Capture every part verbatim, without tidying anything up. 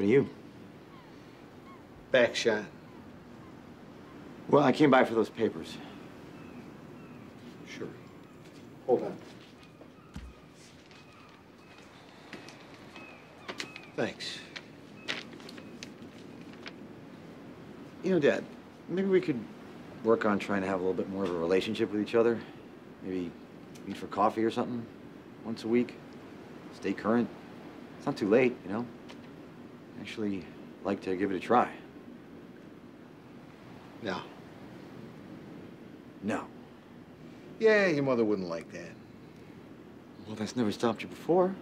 happened to you? Back shot. Well, I came by for those papers. Sure. Hold on. Thanks. You know, Dad, maybe we could work on trying to have a little bit more of a relationship with each other. Maybe meet for coffee or something once a week. Stay current. It's not too late, you know. I actually like to give it a try. No. No. Yeah, your mother wouldn't like that. Well, that's never stopped you before.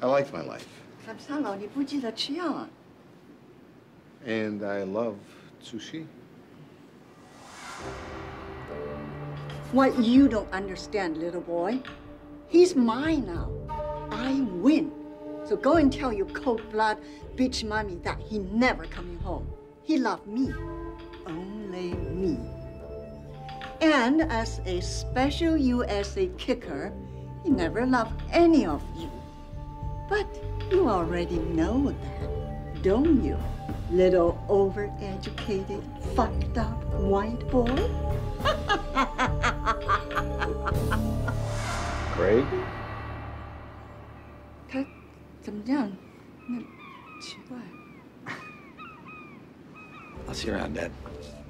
I liked my life. And I love sushi. What you don't understand, little boy, he's mine now. I win. So go and tell your cold-blood bitch mommy that he never coming home. He loved me, only me. And as a special U S A kicker, he never loved any of you. But you already know that, don't you? Little overeducated, fucked up white boy. Great. I'll see you around, Dad.